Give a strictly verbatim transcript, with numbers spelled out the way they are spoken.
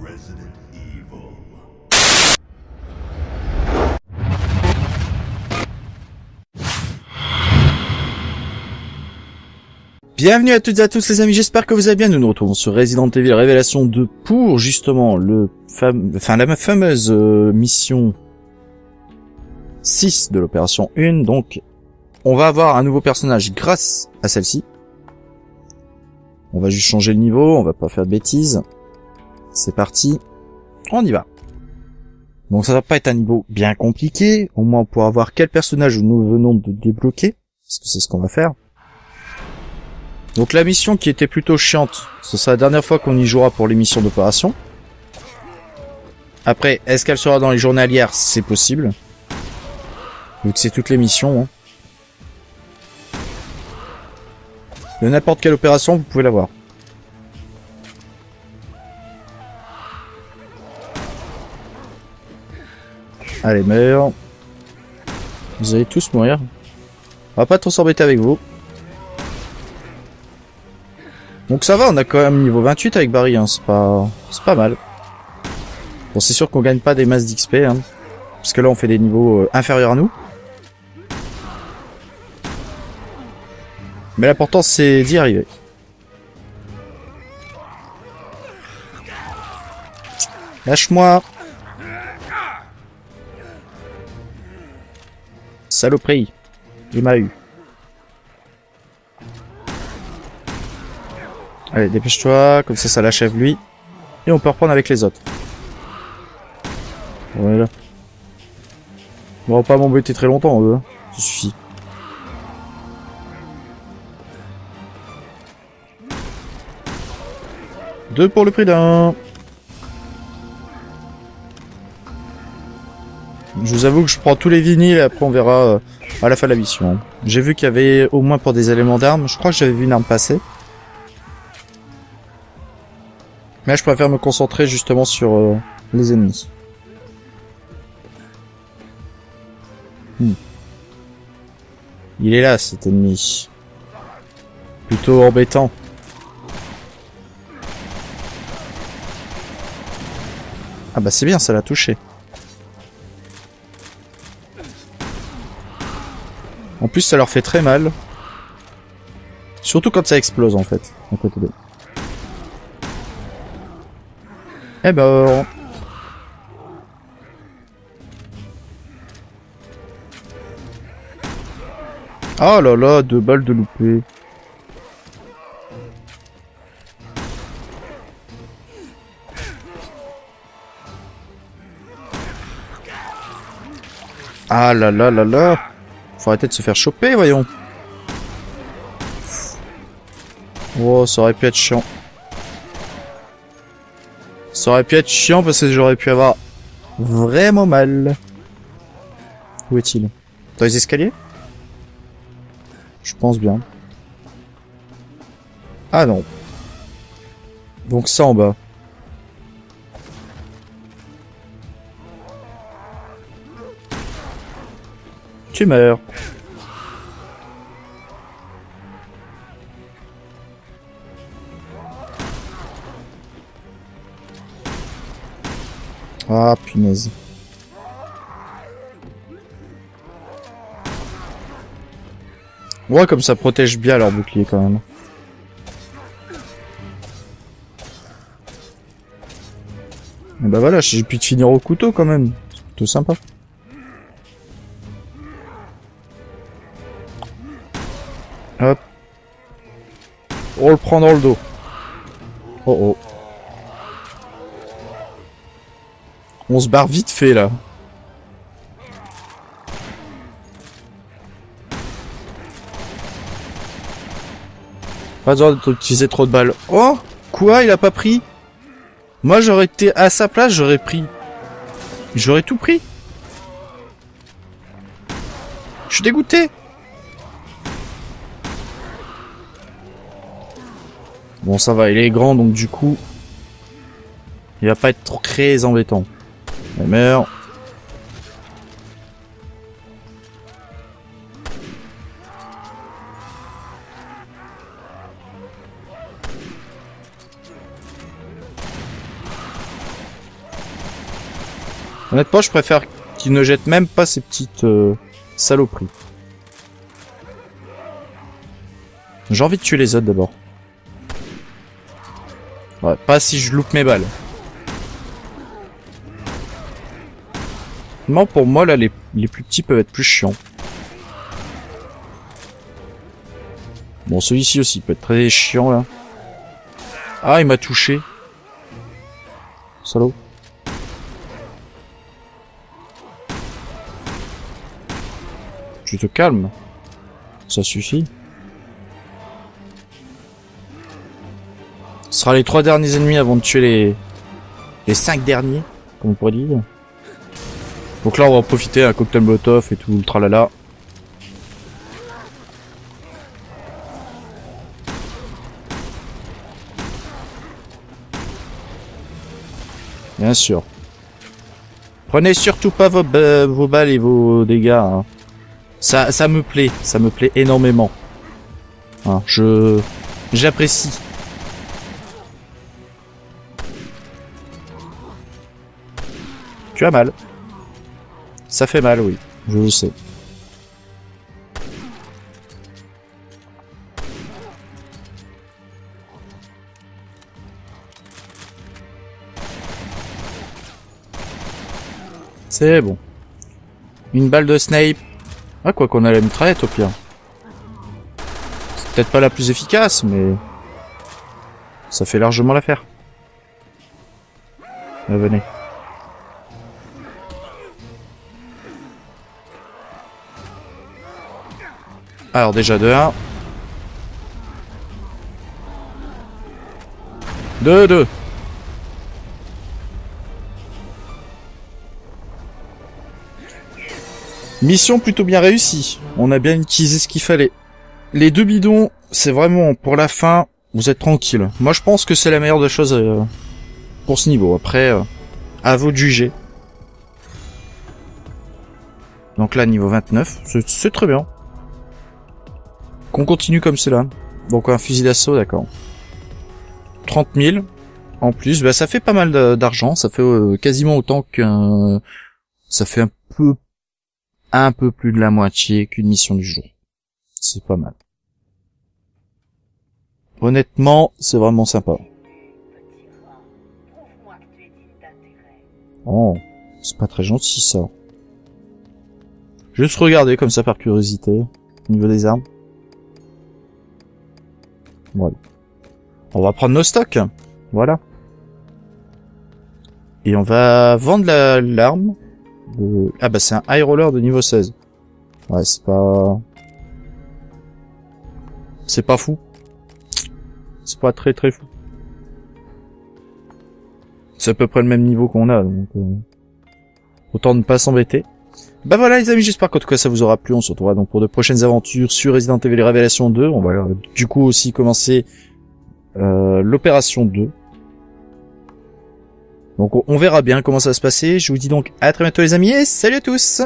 Resident Evil. Bienvenue à toutes et à tous les amis, j'espère que vous allez bien. Nous nous retrouvons sur Resident Evil Révélation deux pour justement le fame... enfin, la fameuse euh, mission six de l'opération un. Donc on va avoir un nouveau personnage grâce à celle-ci. On va juste changer le niveau, on va pas faire de bêtises. C'est parti, on y va. Donc ça va pas être un niveau bien compliqué, au moins pour avoir quel personnage nous venons de débloquer, parce que c'est ce qu'on va faire. Donc la mission qui était plutôt chiante, ce sera la dernière fois qu'on y jouera pour les missions d'opération. Après, est-ce qu'elle sera dans les journalières? C'est possible, vu que c'est toutes les missions. Hein. De n'importe quelle opération, vous pouvez l'avoir. Allez, meurs. Vous allez tous mourir. On va pas trop s'embêter avec vous. Donc ça va, on a quand même niveau vingt-huit avec Barry, hein. C'est pas... c'est pas mal. Bon, c'est sûr qu'on gagne pas des masses d'X P, hein. Parce que là, on fait des niveaux euh, inférieurs à nous. Mais l'important, c'est d'y arriver. Lâche-moi. Saloperie. Il m'a eu. Allez, dépêche-toi. Comme ça, ça l'achève lui. Et on peut reprendre avec les autres. Voilà. On va pas m'embêter très longtemps, eux. Ça suffit. Deux pour le prix d'un. Je vous avoue que je prends tous les vinyles et après on verra à la fin de la mission. J'ai vu qu'il y avait au moins pour des éléments d'armes. Je crois que j'avais vu une arme passer. Mais là, je préfère me concentrer justement sur euh, les ennemis. Hmm. Il est là cet ennemi. Plutôt embêtant. Ah bah c'est bien, ça l'a touché. En plus ça leur fait très mal. Surtout quand ça explose en fait. En côté de... Eh ben... Oh là là, deux balles de loupé. Ah là là là là. Faut arrêter de se faire choper, voyons. Oh, ça aurait pu être chiant. Ça aurait pu être chiant parce que j'aurais pu avoir vraiment mal. Où est-il? Dans les escaliers? Je pense bien. Ah non. Donc ça en bas. Tu meurs. Ah punaise. Ouais, comme ça protège bien leur bouclier quand même. Et bah voilà, j'ai pu te finir au couteau quand même. C'est plutôt sympa. Hop. On le prend dans le dos. Oh oh. On se barre vite fait là. Pas besoin d'utiliser trop de balles. Oh, quoi, il a pas pris? Moi j'aurais été à sa place, j'aurais pris. J'aurais tout pris. Je suis dégoûté. Bon, ça va, il est grand, donc du coup, il va pas être trop très embêtant. Il meurt. Honnêtement, je préfère qu'il ne jette même pas ces petites euh, saloperies. J'ai envie de tuer les autres d'abord. Ouais, pas si je loupe mes balles. Non, pour moi, là, les, les plus petits peuvent être plus chiants. Bon, celui-ci aussi peut être très chiant, là. Ah, il m'a touché. Salaud. Tu te calmes. Ça suffit. Ce sera les trois derniers ennemis avant de tuer les... les cinq derniers, comme on pourrait dire. Donc là, on va en profiter, un cocktail Molotov et tout, le tralala. Bien sûr. Prenez surtout pas vos, euh, vos balles et vos dégâts. Hein. Ça, ça me plaît, ça me plaît énormément. Hein, je, j'apprécie. Tu as mal. Ça fait mal, oui, je le sais. C'est bon. Une balle de Snape. Ah, quoi qu'on a la mitraillette au pire. C'est peut-être pas la plus efficace, mais... ça fait largement l'affaire. Ah, venez. Alors déjà de un. deux deux. Mission plutôt bien réussie. On a bien utilisé ce qu'il fallait. Les deux bidons, c'est vraiment pour la fin. Vous êtes tranquille. Moi, je pense que c'est la meilleure des choses euh, pour ce niveau. Après, euh, à vous de juger. Donc là, niveau vingt-neuf, c'est très bien. Qu'on continue comme cela. Donc un fusil d'assaut, d'accord. trente mille en plus. Bah, ça fait pas mal d'argent. Ça fait euh, quasiment autant qu'un... ça fait un peu... un peu plus de la moitié qu'une mission du jour. C'est pas mal. Honnêtement, c'est vraiment sympa. Oh, c'est pas très gentil ça. Juste regarder comme ça par curiosité. Au niveau des armes. Voilà. On va prendre nos stocks. Voilà. Et on va vendre la l'arme. De... Ah bah c'est un high roller de niveau seize. Ouais, c'est pas... c'est pas fou. C'est pas très très fou. C'est à peu près le même niveau qu'on a, donc... Euh... autant ne pas s'embêter. Bah voilà les amis, j'espère qu'en tout cas ça vous aura plu. On se retrouvera donc pour de prochaines aventures sur Resident Evil Révélation deux. On va euh, du coup aussi commencer euh, l'opération deux. Donc on verra bien comment ça va se passer. Je vous dis donc à très bientôt les amis et salut à tous!